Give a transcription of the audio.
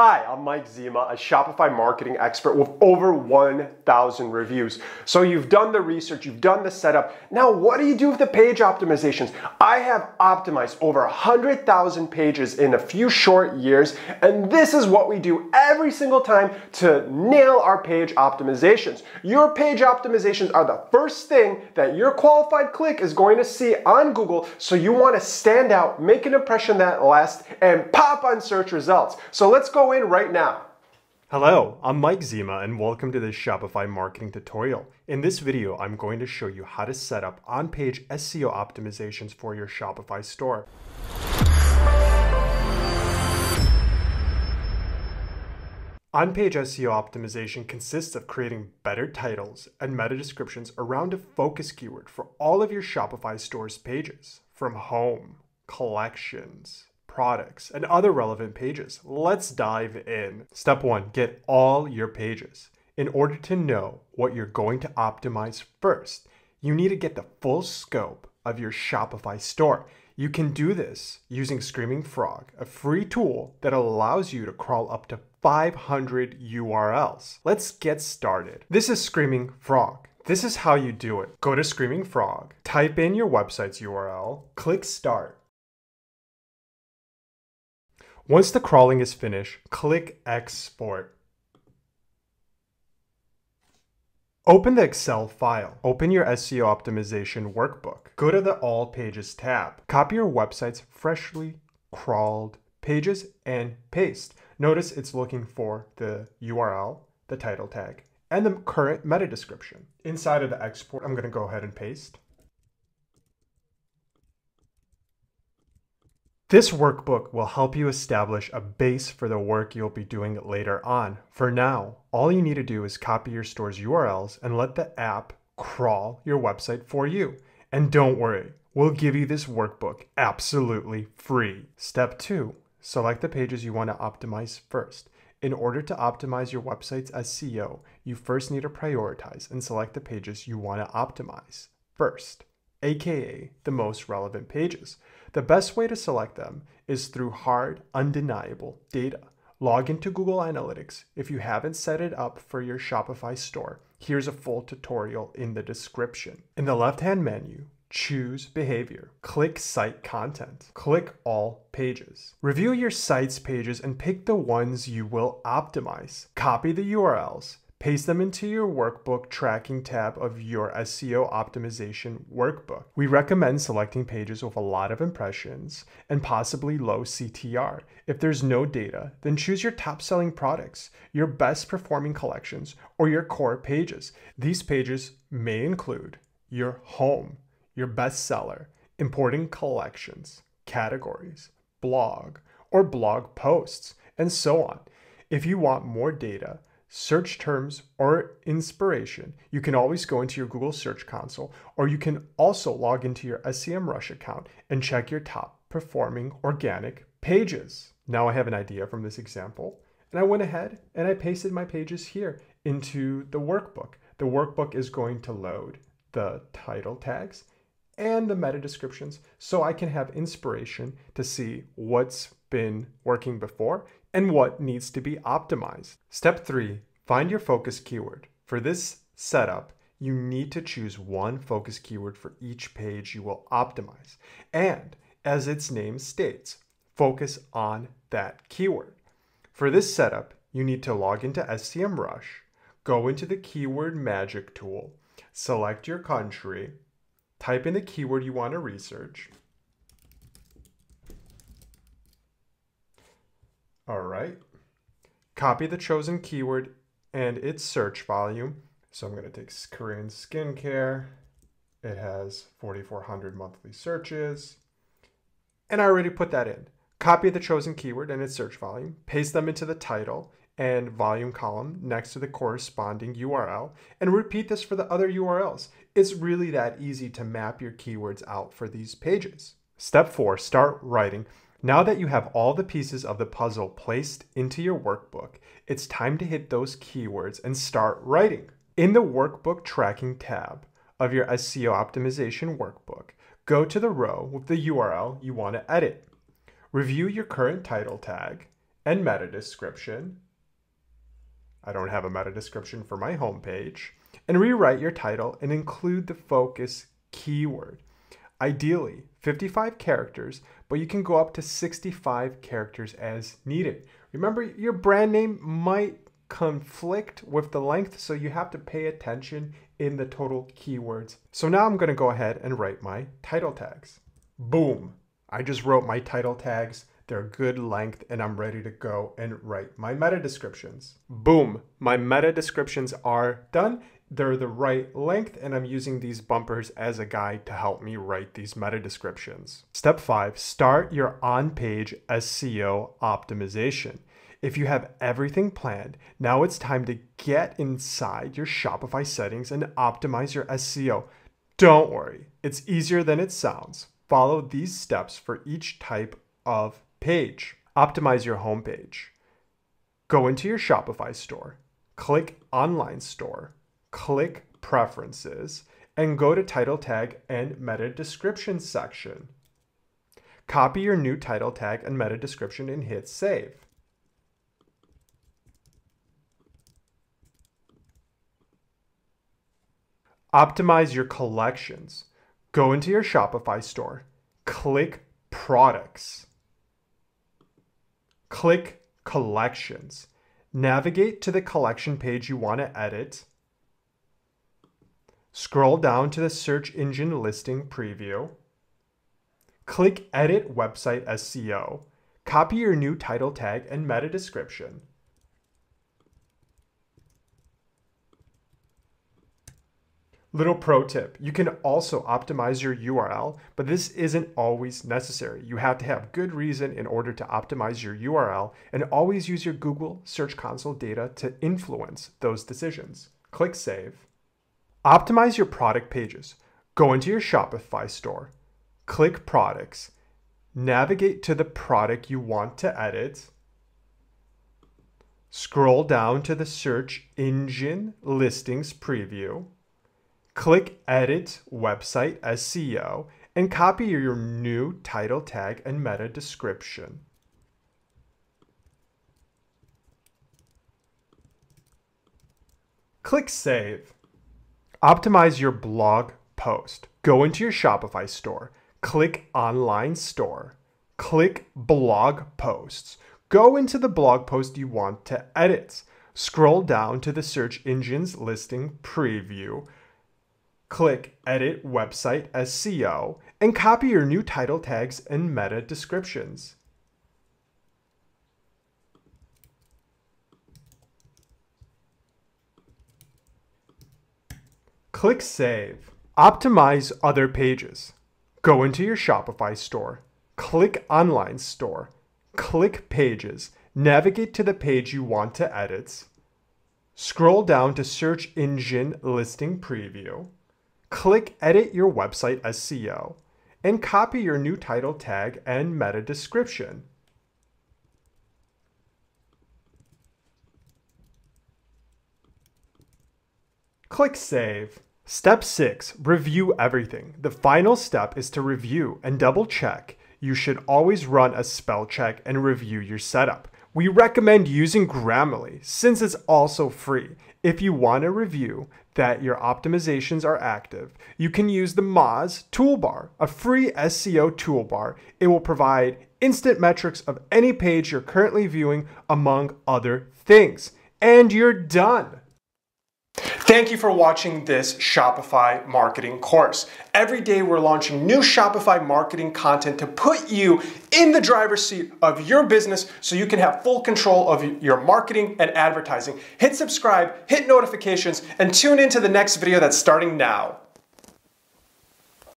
Hi, I'm Mike Zima, a Shopify marketing expert with over 1,000 reviews. So you've done the research, you've done the setup. Now, what do you do with the page optimizations? I have optimized over 100,000 pages in a few short years, and this is what we do every single time to nail our page optimizations. Your page optimizations are the first thing that your qualified click is going to see on Google, so you want to stand out, make an impression that lasts, and pop on search results. So let's go in right now. Hello, I'm Mike Zima and welcome to this Shopify marketing tutorial. In this video, I'm going to show you how to set up on-page SEO optimizations for your Shopify store. On-page SEO optimization consists of creating better titles and meta descriptions around a focus keyword for all of your Shopify store's pages, from home, collections, products, and other relevant pages. Let's dive in. Step one, get all your pages. In order to know what you're going to optimize first, you need to get the full scope of your Shopify store. You can do this using Screaming Frog, a free tool that allows you to crawl up to 500 URLs. Let's get started. This is Screaming Frog. This is how you do it. Go to Screaming Frog, type in your website's URL, click Start. Once the crawling is finished, click Export. Open the Excel file. Open your SEO optimization workbook. Go to the All Pages tab. Copy your website's freshly crawled pages and paste. Notice it's looking for the URL, the title tag, and the current meta description. Inside of the export, I'm going to go ahead and paste. This workbook will help you establish a base for the work you'll be doing later on. For now, all you need to do is copy your store's URLs and let the app crawl your website for you. And don't worry, we'll give you this workbook absolutely free. Step two, select the pages you want to optimize first. In order to optimize your website's SEO, you first need to prioritize and select the pages you want to optimize first, aka the most relevant pages. The best way to select them is through hard, undeniable data. Log into Google Analytics. If you haven't set it up for your Shopify store, here's a full tutorial in the description. In the left-hand menu, choose Behavior. Click Site Content. Click All Pages. Review your site's pages and pick the ones you will optimize. Copy the URLs. Paste them into your workbook tracking tab of your SEO optimization workbook. We recommend selecting pages with a lot of impressions and possibly low CTR. If there's no data, then choose your top selling products, your best performing collections, or your core pages. These pages may include your home, your bestseller, importing collections, categories, blog, or blog posts, and so on. If you want more data, search terms, or inspiration, you can always go into your Google Search Console, or you can also log into your SEMrush account and check your top performing organic pages. Now I have an idea from this example, and I went ahead and I pasted my pages here into the workbook. The workbook is going to load the title tags and the meta descriptions so I can have inspiration to see what's been working before and what needs to be optimized. Step three, find your focus keyword. For this setup, you need to choose one focus keyword for each page you will optimize. And as its name states, focus on that keyword. For this setup, you need to log into SEMrush, go into the Keyword Magic tool, select your country, type in the keyword you want to research. All right, copy the chosen keyword and its search volume. So I'm going to take Korean skincare. It has 4,400 monthly searches. And I already put that in. Copy the chosen keyword and its search volume, paste them into the title and volume column next to the corresponding URL, and repeat this for the other URLs. It's really that easy to map your keywords out for these pages. Step four, start writing. Now that you have all the pieces of the puzzle placed into your workbook, it's time to hit those keywords and start writing. In the workbook tracking tab of your SEO optimization workbook, go to the row with the URL you want to edit. Review your current title tag and meta description. I don't have a meta description for my homepage. And rewrite your title and include the focus keyword. Ideally, 55 characters, but you can go up to 65 characters as needed. Remember, your brand name might conflict with the length, so you have to pay attention in the total keywords. So now I'm going to go ahead and write my title tags. Boom! I just wrote my title tags. They're good length and I'm ready to go and write my meta descriptions. Boom, my meta descriptions are done. They're the right length and I'm using these bumpers as a guide to help me write these meta descriptions. Step 5, start your on-page SEO optimization. If you have everything planned, now it's time to get inside your Shopify settings and optimize your SEO. Don't worry, it's easier than it sounds. Follow these steps for each type of page. Optimize your homepage. Go into your Shopify store, click online store, click preferences, and go to title tag and meta description section. Copy your new title tag and meta description and hit save. Optimize your collections. Go into your Shopify store, click products. Click Collections. Navigate to the collection page you want to edit. Scroll down to the search engine listing preview. Click Edit Website SEO. Copy your new title tag and meta description. Little pro tip, you can also optimize your URL, but this isn't always necessary. You have to have good reason in order to optimize your URL, and always use your Google Search Console data to influence those decisions. Click Save. Optimize your product pages. Go into your Shopify store, click Products, navigate to the product you want to edit, scroll down to the Search Engine Listings Preview, click Edit Website SEO and copy your new title tag and meta description. Click Save. Optimize your blog post. Go into your Shopify store, click Online Store, click Blog Posts. Go into the blog post you want to edit. Scroll down to the Search Engines Listing Preview. Click Edit Website SEO and copy your new title tags and meta descriptions. Click Save. Optimize other pages. Go into your Shopify store, click Online Store, click Pages, navigate to the page you want to edit, scroll down to Search Engine Listing Preview, click Edit Your Website SEO and copy your new title tag and meta description. Click Save. Step 6, review everything. The final step is to review and double check. You should always run a spell check and review your setup. We recommend using Grammarly since it's also free. If you want to review that your optimizations are active, you can use the Moz toolbar, a free SEO toolbar. It will provide instant metrics of any page you're currently viewing, among other things. And you're done. Thank you for watching this Shopify marketing course. Every day we're launching new Shopify marketing content to put you in the driver's seat of your business so you can have full control of your marketing and advertising. Hit subscribe, hit notifications, and tune into the next video that's starting now.